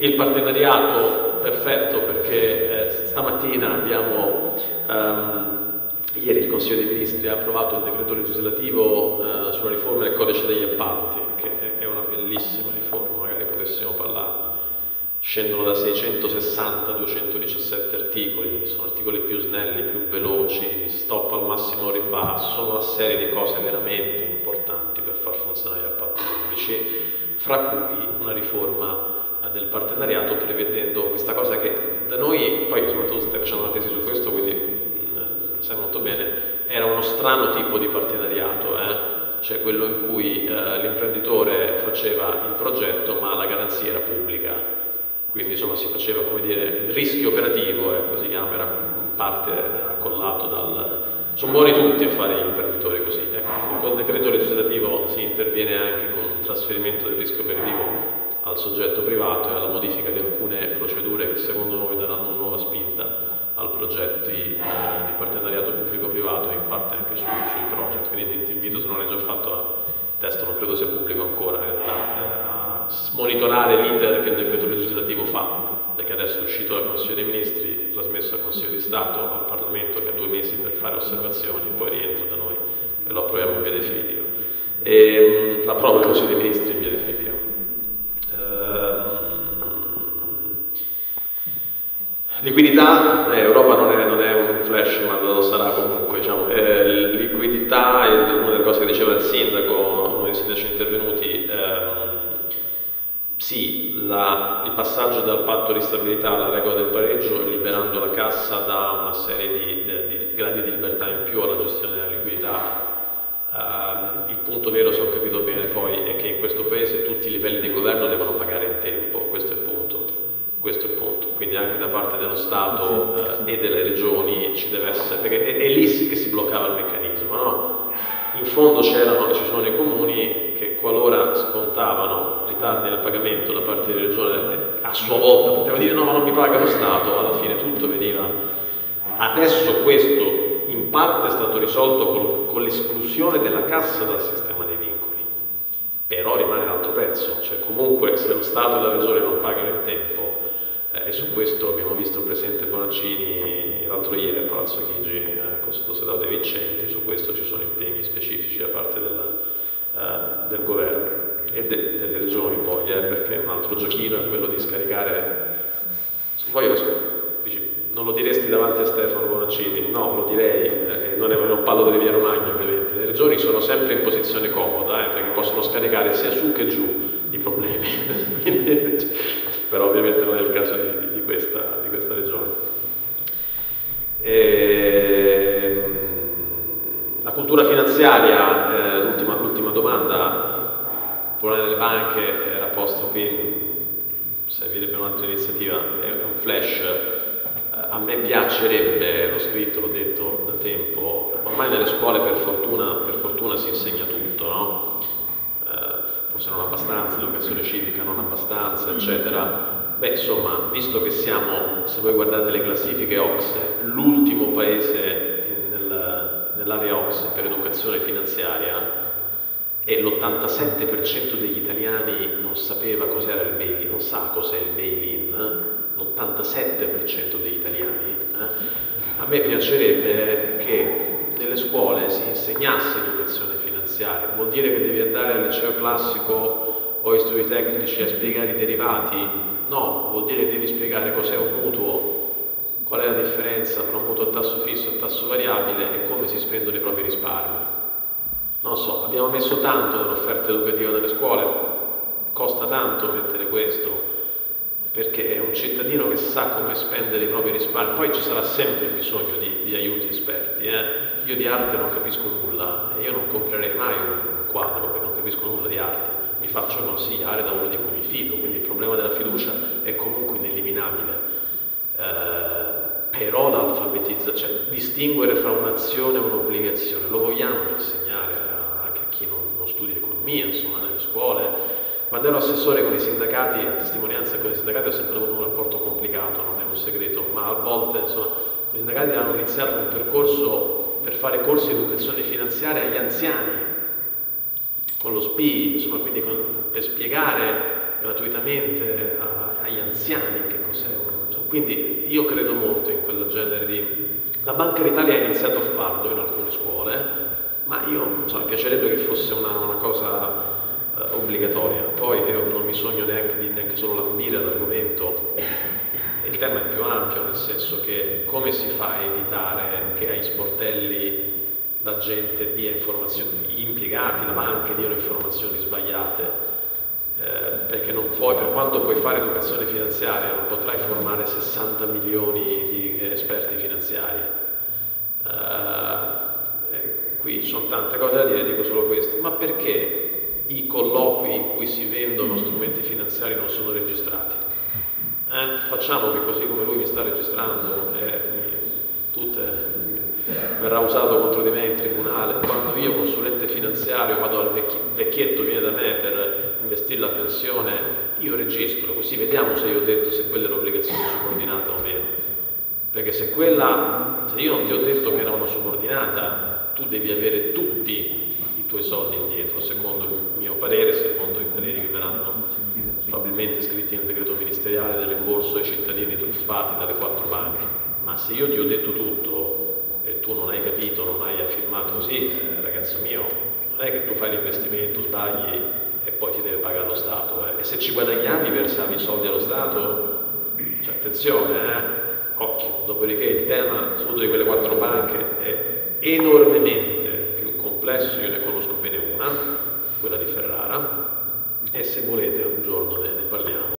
il partenariato perfetto, perché stamattina abbiamo, ieri il Consiglio dei Ministri ha approvato il decreto legislativo sulla riforma del codice degli appalti, che è una bellissima riforma, magari potessimo parlare. Scendono da 660 a 217 articoli, sono articoli più snelli, più veloci, stop al massimo ribasso, una serie di cose veramente importanti per far funzionare gli appalti pubblici, fra cui una riforma del partenariato, prevedendo questa cosa che da noi, poi soprattutto stai facendo una tesi su questo, quindi sai molto bene, era uno strano tipo di partenariato, cioè quello in cui l'imprenditore faceva il progetto ma la garanzia era pubblica. Quindi insomma si faceva, come dire, il rischio operativo, così chiama, era parte accollato dal... Sono buoni tutti a fare gli imprenditori così. Ecco. Con il decreto legislativo si interviene anche con il trasferimento del rischio operativo al soggetto privato e alla modifica di alcune procedure che secondo noi daranno una nuova spinta al progetto di partenariato pubblico-privato e in parte anche sui project. Quindi ti invito, se non l'hai già fatto, il testo non credo sia pubblico ancora in realtà, monitorare l'iter che il decreto legislativo fa, perché adesso è uscito dal Consiglio dei Ministri, trasmesso al Consiglio di Stato, al Parlamento, che ha 2 mesi per fare osservazioni, poi rientra da noi e lo approviamo in via definitiva. La prova del Consiglio dei Ministri in via definitiva. Liquidità, Europa non è un flash, ma lo sarà comunque, diciamo, liquidità è una delle cose che diceva il sindaco, uno dei sindaci intervenuti. Sì, il passaggio dal patto di stabilità alla regola del pareggio, liberando la cassa da una serie di gradi di libertà in più alla gestione della liquidità. Il punto vero, se ho capito bene poi, è che in questo paese tutti i livelli di governo devono pagare in tempo, questo è il punto. Questo è il punto. Quindi anche da parte dello Stato e delle regioni ci deve essere, perché è lì che si bloccava il meccanismo, no? In fondo ci sono i comuni che qualora scontavano ritardi nel pagamento da parte della regione, a sua volta poteva dire no, ma non mi paga lo Stato, alla fine tutto veniva. Adesso questo in parte è stato risolto con l'esclusione della cassa dal sistema dei vincoli, però rimane l'altro pezzo, cioè comunque se lo Stato e la regione non pagano in tempo, e su questo abbiamo visto il presidente Bonaccini l'altro ieri a Palazzo Chigi con il sottosegretario De Vincenti, su questo ci sono impegni specifici da parte del governo e delle regioni poi, perché un altro giochino è quello di scaricare. Poi dici, non lo diresti davanti a Stefano Bonaccini? No, lo direi, non parlo dell'Emilia Romagna ovviamente, le regioni sono sempre in posizione comoda, perché possono scaricare sia su che giù i problemi. Però ovviamente non è il caso di questa regione. La cultura finanziaria, l'ultima domanda, il problema delle banche era posto qui, servirebbe un'altra iniziativa, è un flash. A me piacerebbe, l'ho scritto, l'ho detto da tempo, ormai nelle scuole per fortuna si insegna tutto, no? Forse non abbastanza, l'educazione civica non abbastanza, eccetera. Beh, insomma, visto che siamo, se voi guardate le classifiche OCSE, l'ultimo paese nell'area OCSE per educazione finanziaria, e l'87% degli italiani non sapeva cos'era il bail-in, non sa cos'è il bail-in, l'87% degli italiani, a me piacerebbe che nelle scuole si insegnasse educazione finanziaria. Vuol dire che devi andare al liceo classico o ai studi tecnici a spiegare i derivati? No, vuol dire che devi spiegare cos'è un mutuo, qual è la differenza tra un mutuo a tasso fisso e a tasso variabile e come si spendono i propri risparmi. Non so, abbiamo messo tanto nell'offerta educativa delle scuole, costa tanto mettere questo, perché è un cittadino che sa come spendere i propri risparmi, poi ci sarà sempre bisogno di aiuti esperti. Io di arte non capisco nulla, io non comprerei mai un quadro perché non capisco nulla di arte, mi faccio consigliare da uno di cui mi fido, quindi il problema della fiducia è comunque ineliminabile. Però l'alfabetizzazione, cioè distinguere fra un'azione e un'obbligazione, lo vogliamo insegnare anche a chi non studia economia, insomma, nelle scuole. Quando ero assessore con i sindacati, a testimonianza con i sindacati, ho sempre avuto un rapporto complicato, non è un segreto, ma a volte, insomma, i sindacati hanno iniziato un percorso per fare corsi di educazione finanziaria agli anziani, con lo SPI, insomma, quindi per spiegare gratuitamente agli anziani anziani che cos'è un uso. Quindi io credo molto in quel genere di... La Banca d'Italia ha iniziato a farlo in alcune scuole, ma io non so, mi piacerebbe che fosse una cosa obbligatoria. Poi io non mi sogno neanche di solo lambire l'argomento. Il tema è più ampio, nel senso che come si fa a evitare che ai sportelli la gente dia informazioni, gli impiegati, la banca diano informazioni sbagliate, perché non puoi, per quanto puoi fare educazione finanziaria, non potrai formare 60 milioni di esperti finanziari. Qui ci sono tante cose da dire, dico solo questo, ma perché i colloqui in cui si vendono strumenti finanziari non sono registrati? Facciamo che così come lui mi sta registrando verrà usato contro di me in tribunale. Quando io consulente finanziario vado al vecchietto, viene da me per investire la pensione, io registro, così vediamo se io ho detto, se quella era obbligazione subordinata o meno, perché se quella, se io non ti ho detto che era una subordinata, tu devi avere tutti i tuoi soldi indietro, secondo il mio parere, secondo i pareri che verranno probabilmente scritti nel decreto ministeriale del rimborso ai cittadini truffati dalle 4 banche. Ma se io ti ho detto tutto e tu non hai capito, non hai firmato così, ragazzo mio, non è che tu fai l'investimento, sbagli e poi ti deve pagare lo Stato. E se ci guadagnavi versavi i soldi allo Stato? Cioè, attenzione, occhio. Dopodiché il tema, soprattutto di quelle 4 banche, è enormemente più complesso. Io ne conosco bene una, quella di Ferrara, e se volete un giorno ne parliamo.